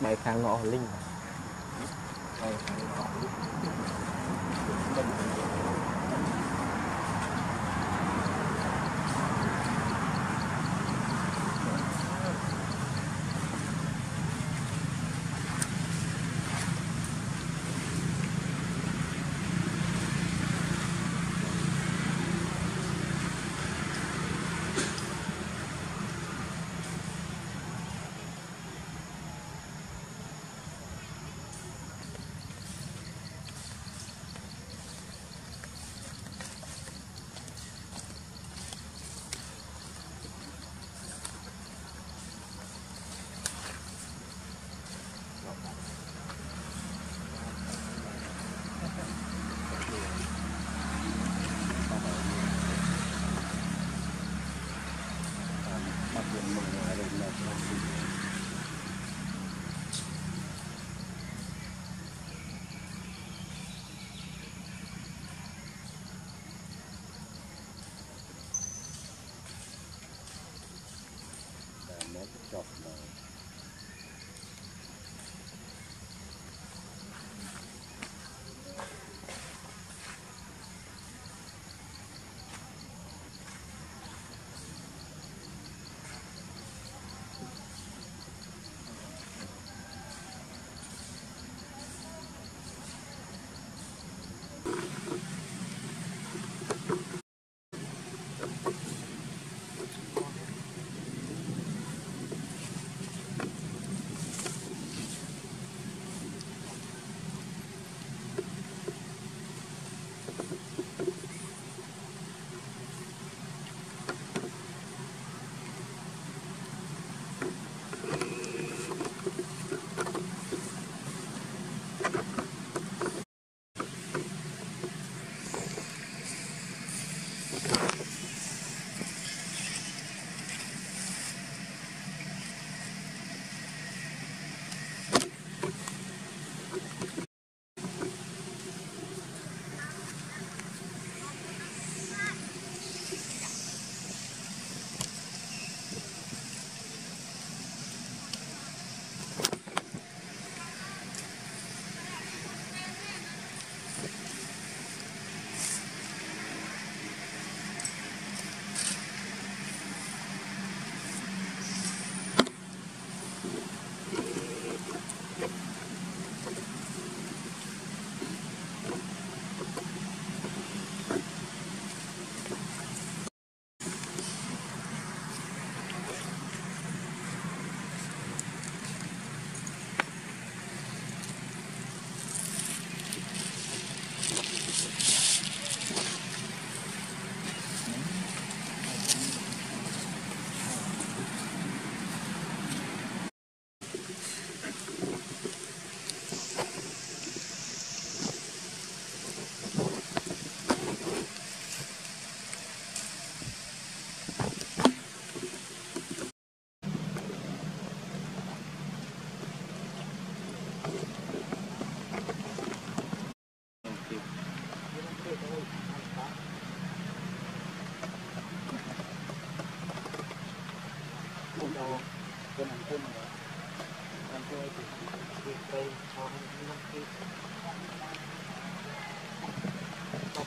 Bài kháng ngọ linh. Bài kháng ngọ linh.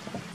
Thank you.